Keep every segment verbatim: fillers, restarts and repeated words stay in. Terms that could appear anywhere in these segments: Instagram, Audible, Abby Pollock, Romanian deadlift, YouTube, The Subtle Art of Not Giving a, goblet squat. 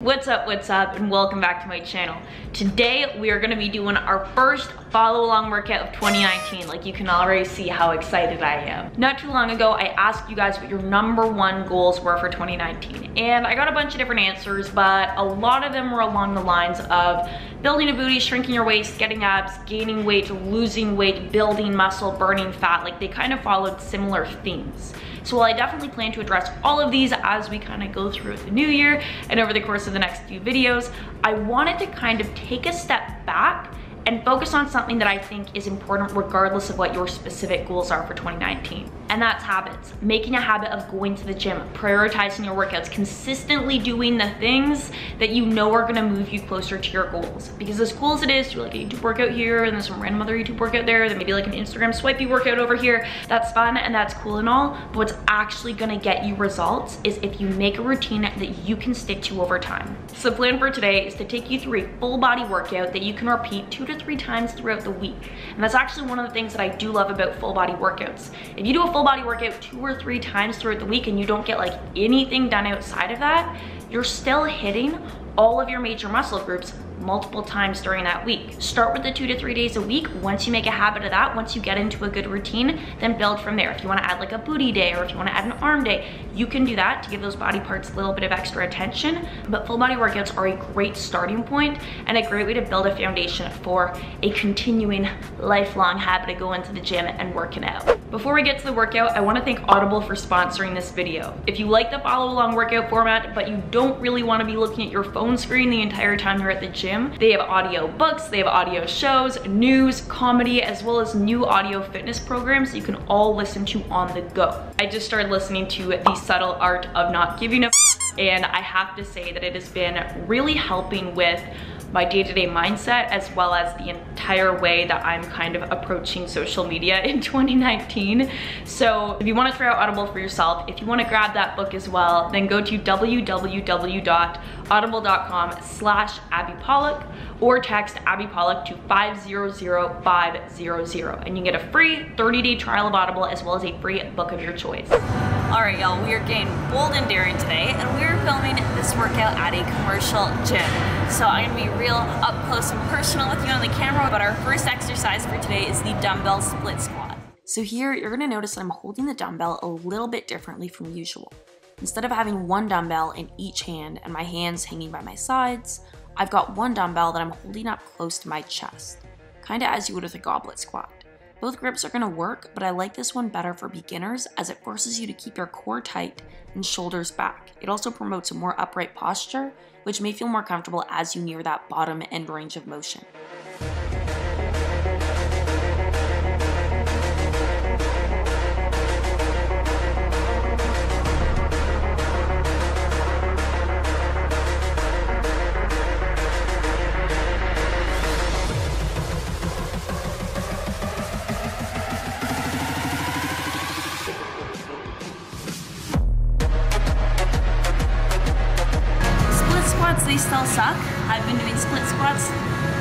What's up, what's up, and welcome back to my channel. Today we are going to be doing our first follow along workout of twenty nineteen. Like, you can already see how excited I am. Not too long ago I asked you guys what your number one goals were for twenty nineteen, and I got a bunch of different answers, but a lot of them were along the lines of building a booty, shrinking your waist, getting abs, gaining weight, losing weight, building muscle, burning fat. Like, they kind of followed similar themes. So while I definitely plan to address all of these as we kind of go through the new year and over the course of the next few videos, I wanted to kind of take a step back and focus on something that I think is important regardless of what your specific goals are for twenty nineteen. And that's habits. Making a habit of going to the gym, prioritizing your workouts, consistently doing the things that you know are gonna move you closer to your goals. Because as cool as it is to do like a YouTube workout here, and then some random other YouTube workout there, then maybe like an Instagram swipey workout over here, that's fun and that's cool and all, but what's actually gonna get you results is if you make a routine that you can stick to over time. So the plan for today is to take you through a full body workout that you can repeat two to three times throughout the week. And that's actually one of the things that I do love about full body workouts. If you do a full body workout two or three times throughout the week and you don't get like anything done outside of that, you're still hitting all of your major muscle groups multiple times during that week. Start with the two to three days a week. Once you make a habit of that, once you get into a good routine, then build from there. If you want to add like a booty day, or if you want to add an arm day, you can do that to give those body parts a little bit of extra attention. But full body workouts are a great starting point and a great way to build a foundation for a continuing lifelong habit of going to the gym and working out. Before we get to the workout, I want to thank Audible for sponsoring this video. If you like the follow along workout format, but you don't really want to be looking at your phone screen the entire time you're at the gym, they have audio books, they have audio shows, news, comedy, as well as new audio fitness programs you can all listen to on the go. I just started listening to The Subtle Art of Not Giving a, and I have to say that it has been really helping with my day-to-day mindset, as well as the entire way that I'm kind of approaching social media in twenty nineteen. So if you want to try out Audible for yourself, if you want to grab that book as well, then go to w w w dot audible dot com slash Abby Pollock or text Abby Pollock to five zero zero five zero zero, and you get a free thirty day trial of Audible as well as a free book of your choice. All right, y'all, we are getting bold and daring today, and we are filming this workout at a commercial gym. So I'm gonna be real up close and personal with you on the camera, but our first exercise for today is the dumbbell split squat. So here, you're gonna notice I'm holding the dumbbell a little bit differently from usual. Instead of having one dumbbell in each hand and my hands hanging by my sides, I've got one dumbbell that I'm holding up close to my chest, kinda as you would with a goblet squat. Both grips are gonna work, but I like this one better for beginners as it forces you to keep your core tight and shoulders back. It also promotes a more upright posture, which may feel more comfortable as you near that bottom end range of motion. They still suck. I've been doing split squats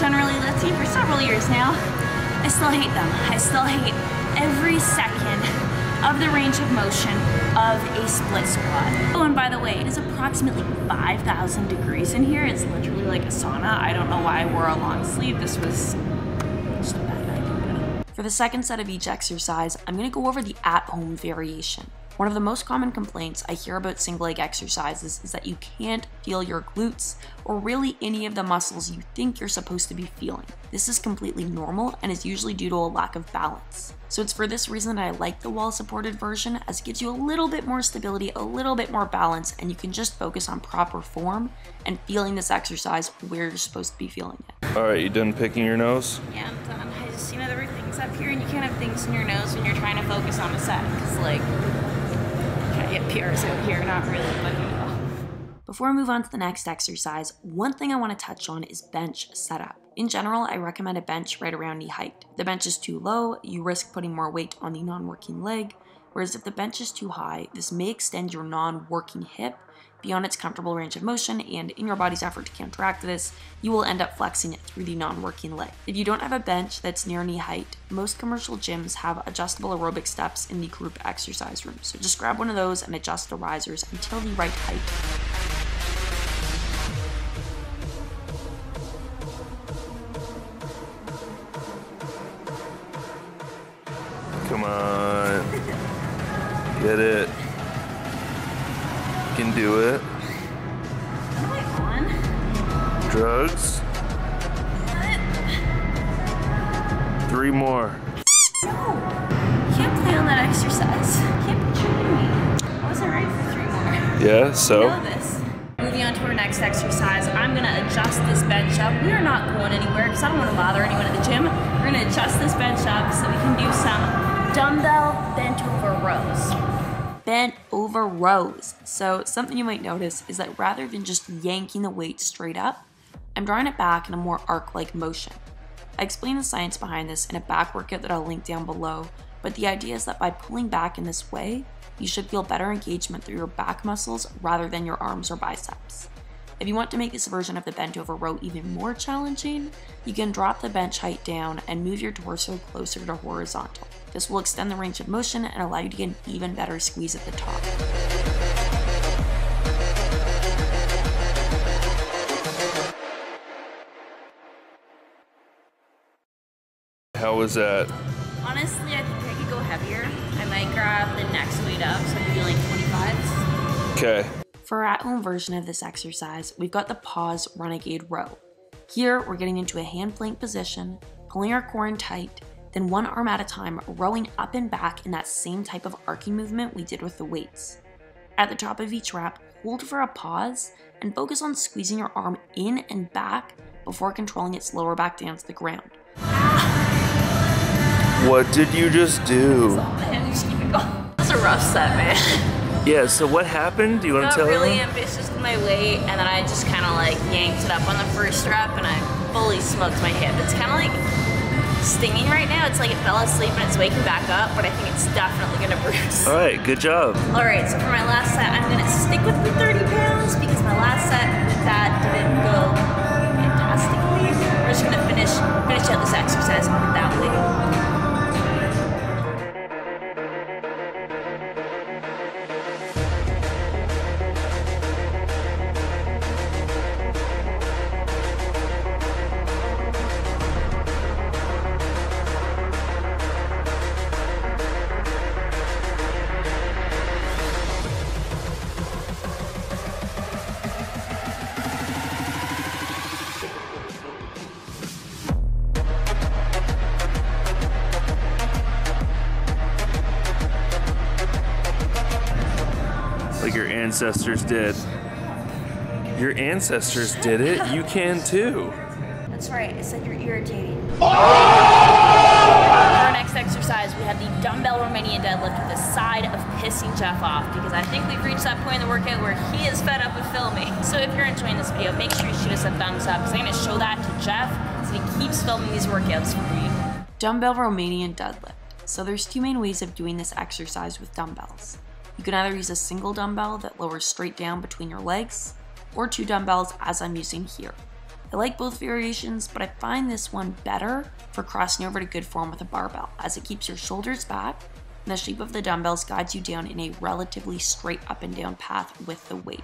generally, let's see, for several years now. I still hate them. I still hate every second of the range of motion of a split squat. Oh, and by the way, it is approximately five thousand degrees in here. It's literally like a sauna. I don't know why I wore a long sleeve. This was just a bad idea. For the second set of each exercise, I'm gonna go over the at-home variation. One of the most common complaints I hear about single leg exercises is that you can't feel your glutes or really any of the muscles you think you're supposed to be feeling. This is completely normal and is usually due to a lack of balance. So it's for this reason that I like the wall supported version, as it gives you a little bit more stability, a little bit more balance, and you can just focus on proper form and feeling this exercise where you're supposed to be feeling it. All right, you done picking your nose? Yeah, I'm done. I just, you know, everything's up here and you can't have things in your nose when you're trying to focus on a set, because like, get P Rs out here, not really funny at all. Before I move on to the next exercise, one thing I want to touch on is bench setup. In general, I recommend a bench right around knee height. If the bench is too low, you risk putting more weight on the non-working leg, whereas if the bench is too high, this may extend your non-working hip beyond its comfortable range of motion, and in your body's effort to counteract this, you will end up flexing it through the non-working leg. If you don't have a bench that's near knee height, most commercial gyms have adjustable aerobic steps in the group exercise room, so just grab one of those and adjust the risers until the right height. Get it. You can do it. Am I on? Drugs. What? Three more. No. You can't play on that exercise. You can't be cheating me. I wasn't right for three more. Yeah, so. I know this. Moving on to our next exercise, I'm going to adjust this bench up. We are not going anywhere because I don't want to bother anyone at the gym. We're going to adjust this bench up so we can do some dumbbell bent over rows. Bent over rows. So something you might notice is that rather than just yanking the weight straight up, I'm drawing it back in a more arc-like motion. I explain the science behind this in a back workout that I'll link down below, but the idea is that by pulling back in this way, you should feel better engagement through your back muscles rather than your arms or biceps. If you want to make this version of the bent over row even more challenging, you can drop the bench height down and move your torso closer to horizontal. This will extend the range of motion and allow you to get an even better squeeze at the top. How was that? Honestly, I think I could go heavier. I might grab the next weight up, so I'm doing like twenty-fives. Okay. For our at-home version of this exercise, we've got the pause renegade row. Here, we're getting into a hand plank position, pulling our core in tight, then one arm at a time, rowing up and back in that same type of arcing movement we did with the weights. At the top of each rep, hold for a pause and focus on squeezing your arm in and back before controlling its lower back down to the ground. What did you just do? That's a rough set, man. Yeah, so what happened? Do you want to tell me? I got really ambitious with my weight, and then I just kind of like yanked it up on the first rep, and I fully smoked my hip. It's kind of like stinging right now. It's like it fell asleep, and it's waking back up, but I think it's definitely going to bruise. All right, good job. All right, so for my last set, I'm going to stick with the thirty pounds, because my last set with that didn't go fantastically. We're just going to finish, finish out this exercise with that weight. Your ancestors did. Your ancestors did it. You can too. That's right. It's like you're irritating. Oh! For our next exercise, we have the dumbbell Romanian deadlift with the side of pissing Jeff off, because I think we've reached that point in the workout where he is fed up with filming. So if you're enjoying this video, make sure you shoot us a thumbs up, because I'm going to show that to Jeff so he keeps filming these workouts for me. Dumbbell Romanian deadlift. So there's two main ways of doing this exercise with dumbbells. You can either use a single dumbbell that lowers straight down between your legs, or two dumbbells as I'm using here. I like both variations, but I find this one better for crossing over to good form with a barbell, as it keeps your shoulders back and the shape of the dumbbells guides you down in a relatively straight up and down path with the weight.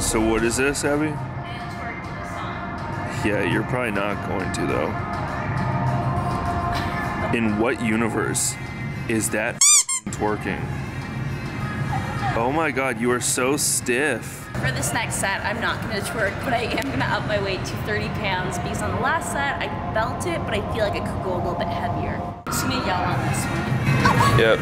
So what is this, Abby? Yeah, you're probably not going to though. In what universe is that twerking? Oh my god, you are so stiff. For this next set, I'm not gonna twerk, but I am gonna up my weight to thirty pounds, because on the last set, I felt it, but I feel like it could go a little bit heavier. I'm just gonna yell on this one. Yep.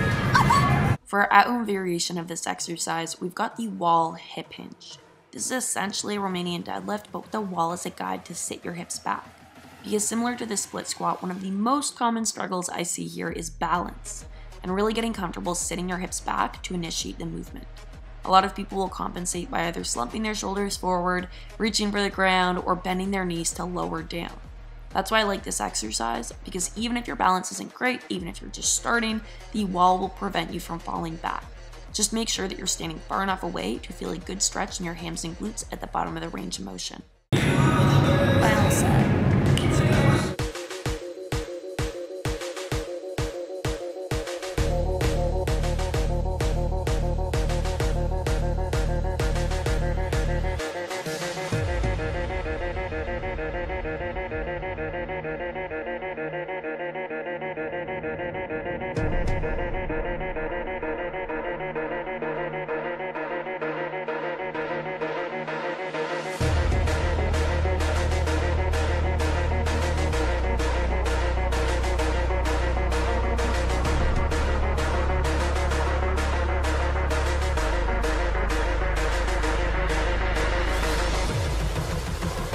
For our at-home variation of this exercise, we've got the wall hip hinge. This is essentially a Romanian deadlift, but with a wall as a guide to sit your hips back. Because similar to the split squat, one of the most common struggles I see here is balance, and really getting comfortable sitting your hips back to initiate the movement. A lot of people will compensate by either slumping their shoulders forward, reaching for the ground, or bending their knees to lower down. That's why I like this exercise, because even if your balance isn't great, even if you're just starting, the wall will prevent you from falling back. Just make sure that you're standing far enough away to feel a good stretch in your hams and glutes at the bottom of the range of motion. Final set.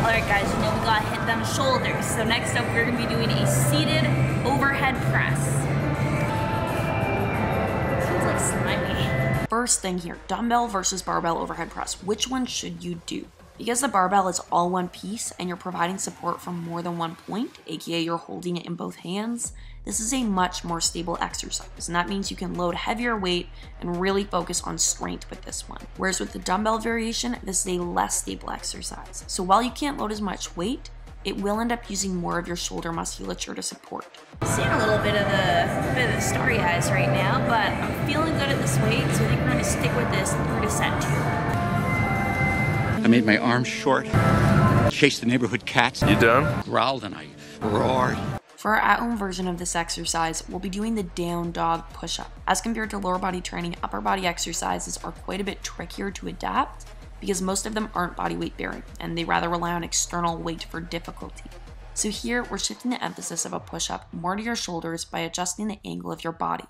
Alright guys, you know we gotta hit them shoulders. So next up we're gonna be doing a seated overhead press. Sounds like slimy. First thing here, dumbbell versus barbell overhead press. Which one should you do? Because the barbell is all one piece and you're providing support from more than one point, aka you're holding it in both hands, this is a much more stable exercise, and that means you can load heavier weight and really focus on strength with this one. Whereas with the dumbbell variation, this is a less stable exercise. So while you can't load as much weight, it will end up using more of your shoulder musculature to support. Seeing a little bit of the, bit of the starry eyes right now, but I'm feeling good at this weight, so I think we're gonna stick with this through to set two. I made my arms short, chased the neighborhood cats. You done? Growled and I roared. For our at-home version of this exercise, we'll be doing the down dog push-up. As compared to lower body training, upper body exercises are quite a bit trickier to adapt because most of them aren't body weight bearing and they rather rely on external weight for difficulty. So here, we're shifting the emphasis of a push-up more to your shoulders by adjusting the angle of your body.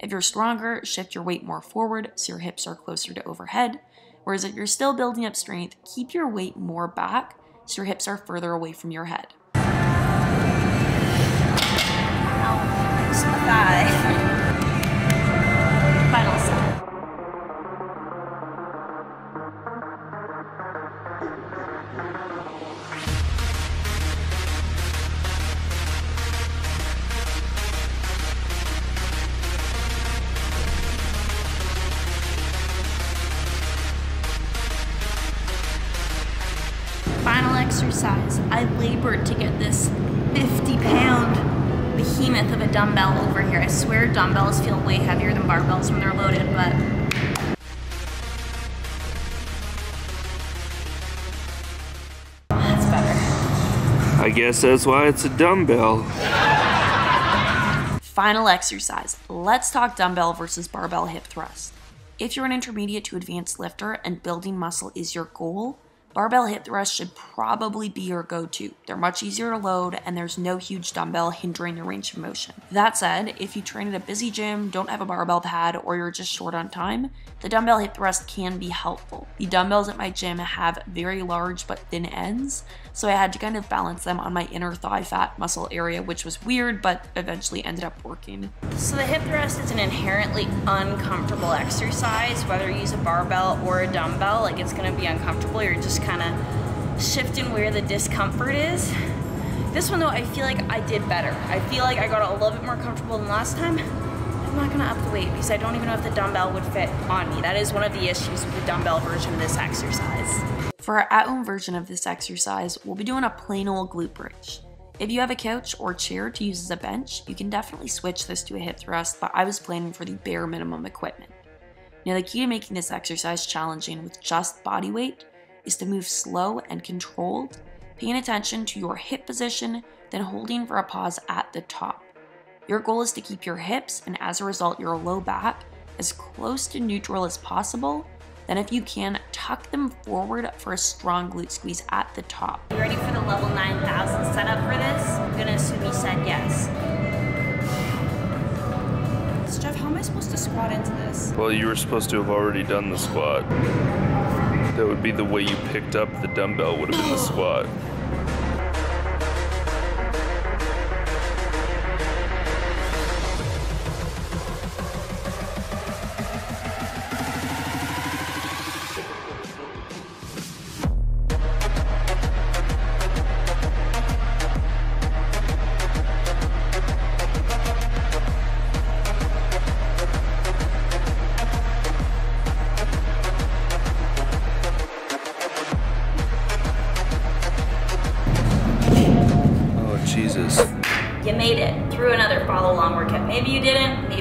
If you're stronger, shift your weight more forward so your hips are closer to overhead. Whereas if you're still building up strength, keep your weight more back so your hips are further away from your head. Ow, just my thigh. Final set. Final exercise. I labored to get this fifty pound behemoth of a dumbbell over here. I swear dumbbells feel way heavier than barbells when they're loaded, but. That's better. I guess that's why it's a dumbbell. Final exercise. Let's talk dumbbell versus barbell hip thrust. If you're an intermediate to advanced lifter and building muscle is your goal, barbell hip thrust should probably be your go-to. They're much easier to load and there's no huge dumbbell hindering your range of motion. That said, if you train at a busy gym, don't have a barbell pad, or you're just short on time, the dumbbell hip thrust can be helpful. The dumbbells at my gym have very large but thin ends, so I had to kind of balance them on my inner thigh fat muscle area, which was weird but eventually ended up working. So the hip thrust is an inherently uncomfortable exercise, whether you use a barbell or a dumbbell, like it's gonna be uncomfortable. You're just kind of shifting where the discomfort is. This one though, I feel like I did better. I feel like I got a little bit more comfortable than last time. I'm not gonna up the weight because I don't even know if the dumbbell would fit on me. That is one of the issues with the dumbbell version of this exercise. For our at-home version of this exercise, we'll be doing a plain old glute bridge. If you have a couch or chair to use as a bench, you can definitely switch this to a hip thrust, but I was planning for the bare minimum equipment. Now the key to making this exercise challenging with just body weight is to move slow and controlled, paying attention to your hip position, then holding for a pause at the top. Your goal is to keep your hips, and as a result your low back, as close to neutral as possible, then if you can, tuck them forward for a strong glute squeeze at the top. You ready for the level nine thousand setup for this? I'm gonna assume you said yes. So Jeff, how am I supposed to squat into this? Well, you were supposed to have already done the squat. That would be the way you picked up the dumbbell, would have been the squat.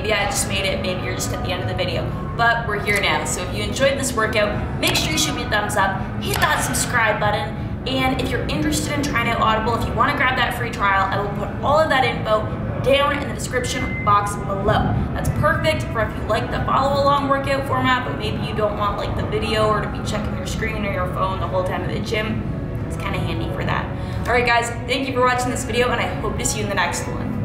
maybe I just made it, maybe you're just at the end of the video, but we're here now. So if you enjoyed this workout, make sure you shoot me a thumbs up, hit that subscribe button, and if you're interested in trying out Audible, if you want to grab that free trial, I will put all of that info down in the description box below. That's perfect for if you like the follow along workout format, but maybe you don't want like the video or to be checking your screen or your phone the whole time at the gym. It's kind of handy for that. All right guys, thank you for watching this video and I hope to see you in the next one.